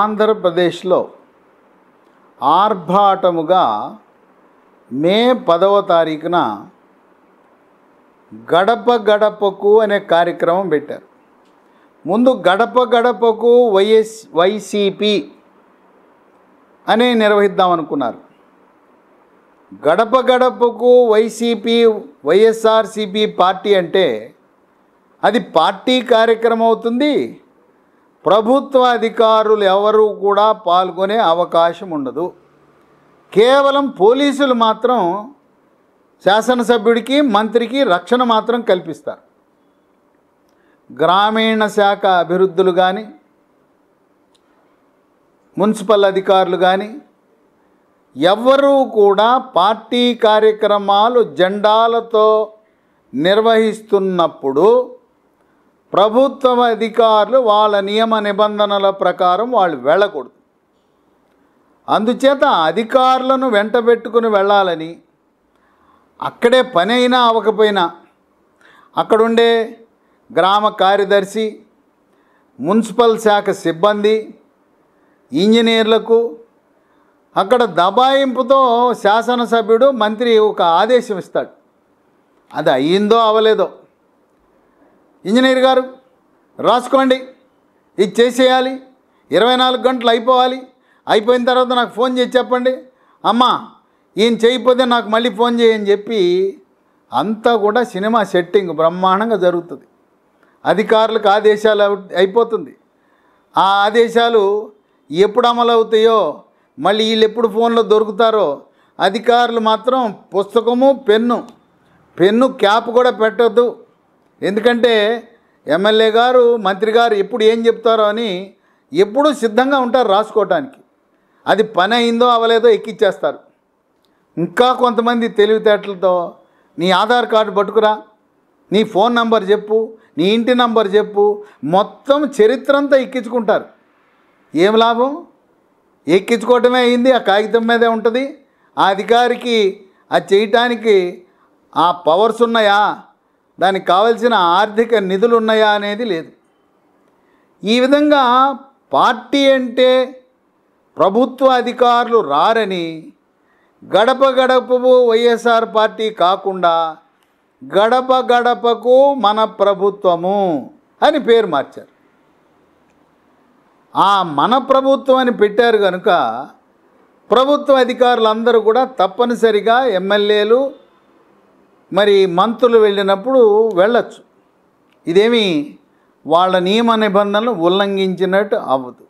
ఆంధ్రప్రదేశ్లో ఆర్భాటముగా మే 10వ తారీఖున గడప గడపకు అనే కార్యక్రమం పెట్టారు. ముందు గడప గడపకు వైసీపీ అనే నిర్వహిద్దాం అనుకున్నారు. గడప గడపకు వైసీపీ వైఎస్ఆర్సీపీ పార్టీ అంటే అది పార్టీ కార్యక్రమం అవుతుంది. ప్రభుత్వ అధికారులు ఎవరు కూడా పాల్గొనే అవకాశం ఉండదు. కేవలం పోలీసులు మాత్రం శాసనసభ్యుడికి మంత్రికి రక్షణ మాత్రం కల్పిస్తారు. గ్రామీణ శాఖ అభివృద్ధులు కానీ మున్సిపల్ అధికారులు కానీ ఎవ్వరూ కూడా పార్టీ కార్యక్రమాలు జెండాలతో నిర్వహిస్తున్నప్పుడు ప్రభుత్వ అధికారులు వాళ్ళ నియమ నిబంధనల ప్రకారం వాళ్ళు వెళ్ళకూడదు. అందుచేత అధికారులను వెంట పెట్టుకుని వెళ్ళాలని, అక్కడే పని అయినా అవ్వకపోయినా అక్కడుండే గ్రామ కార్యదర్శి, మున్సిపల్ శాఖ సిబ్బంది, ఇంజనీర్లకు అక్కడ దబాయింపుతో శాసనసభ్యుడు మంత్రి ఒక ఆదేశం ఇస్తాడు. అది అయ్యిందో అవలేదో ఇంజనీర్ గారు రాసుకోండి, ఇది చేసేయాలి, 24 గంటలు అయిపోవాలి, అయిపోయిన తర్వాత నాకు ఫోన్ చేసి చెప్పండి, అమ్మా ఈయన చేయకపోతే నాకు మళ్ళీ ఫోన్ చేయని చెప్పి అంతా కూడా సినిమా సెట్టింగ్ బ్రహ్మాండంగా జరుగుతుంది. అధికారులకు ఆదేశాలు అయిపోతుంది. ఆ ఆదేశాలు ఎప్పుడు అమలు అవుతాయో, మళ్ళీ వీళ్ళు ఎప్పుడు ఫోన్లో దొరుకుతారో, అధికారులు మాత్రం పుస్తకము పెన్ను క్యాప్ కూడా పెట్టద్దు. ఎందుకంటే ఎమ్మెల్యే గారు మంత్రి గారు ఎప్పుడు ఏం చెప్తారో అని ఎప్పుడూ సిద్ధంగా ఉంటారు రాసుకోవటానికి. అది పని అయిందో అవలేదో ఎక్కిచ్చేస్తారు. ఇంకా కొంతమంది తెలివితేటలతో నీ ఆధార్ కార్డు పట్టుకురా, నీ ఫోన్ నంబర్ చెప్పు, నీ ఇంటి నంబర్ చెప్పు, మొత్తం చరిత్ర అంతా ఎక్కించుకుంటారు. ఏం లాభం? ఎక్కించుకోవటమే అయింది, ఆ కాగితం మీదే ఉంటుంది. ఆ అధికారికి అది చేయటానికి ఆ పవర్స్ ఉన్నాయా, దానికి కావలసిన ఆర్థిక నిధులు ఉన్నాయా అనేది లేదు. ఈ విధంగా పార్టీ అంటే ప్రభుత్వ అధికారులు రారని, గడప గడపకు వైఎస్ఆర్ పార్టీ కాకుండా గడప గడపకు మన ప్రభుత్వము అని పేరు మార్చారు. ఆ మన ప్రభుత్వం అని పెట్టారు కనుక ప్రభుత్వ అధికారులందరూ కూడా తప్పనిసరిగా ఎమ్మెల్యేలు మరి మంత్రులు వెళ్ళినప్పుడు వెళ్ళచ్చు. ఇదేమి వాళ్ళ నియమ నిబంధనలు ఉల్లంఘించినట్టు అవ్వదు.